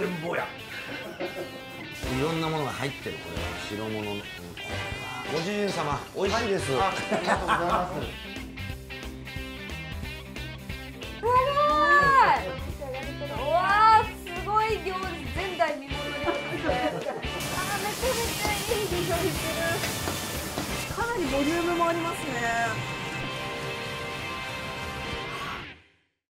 全貌やいろんなものが入ってる、これは白物の。ご主人様、おいしいです。ありがとうございます。わあ、すごい行列、前代未聞ですね。あ、めちゃめちゃいい匂いする。かなりボリュームもありますね。